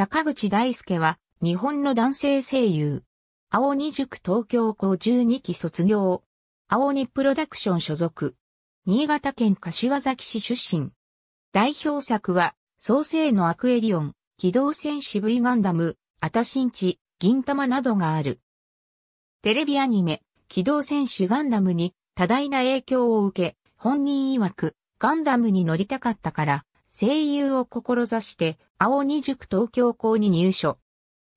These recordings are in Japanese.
坂口大輔は日本の男性声優。青鬼塾東京校12期卒業。青鬼プロダクション所属。新潟県柏崎市出身。代表作は、創世のアクエリオン、機動戦士 V ガンダム、アタシンチ、銀魂などがある。テレビアニメ、機動戦士ガンダムに多大な影響を受け、本人曰く、ガンダムに乗りたかったから、声優を志して、青鬼塾東京校に入所。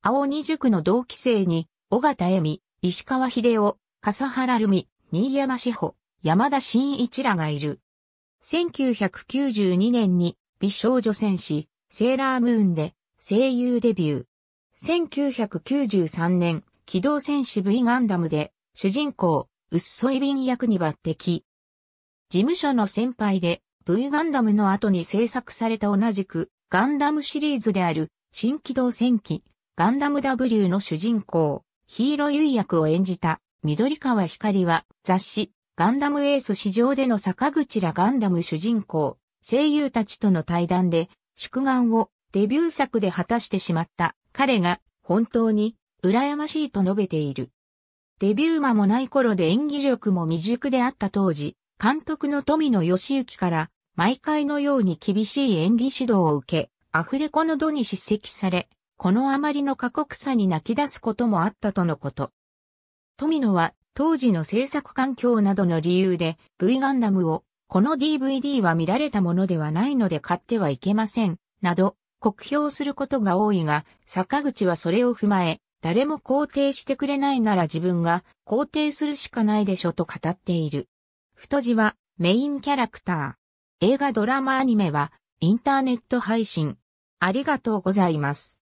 青鬼塾の同期生に、尾形恵美、石川秀夫、笠原留美、新山志保、山田真一らがいる。1992年に美少女戦士、セーラームーンで声優デビュー。1993年、機動戦士 V ガンダムで主人公、ウッソイビン役に抜擢。事務所の先輩で V ガンダムの後に制作された同じくガンダムシリーズである新機動戦記、ガンダム W の主人公。ヒーロユイ役を演じた緑川光は雑誌ガンダムエース市場での坂口らガンダム主人公声優たちとの対談で宿願をデビュー作で果たしてしまった彼が本当に羨ましいと述べている。デビュー間もない頃で演技力も未熟であった当時監督の富野義行から毎回のように厳しい演技指導を受けアフレコの度に叱責されこのあまりの過酷さに泣き出すこともあったとのこと。富野は当時の制作環境などの理由で V ガンダムをこの DVD は見られたものではないので買ってはいけませんなど酷評することが多いが坂口はそれを踏まえ誰も肯定してくれないなら自分が肯定するしかないでしょと語っている。太字はメインキャラクター。映画ドラマアニメはインターネット配信。ありがとうございます。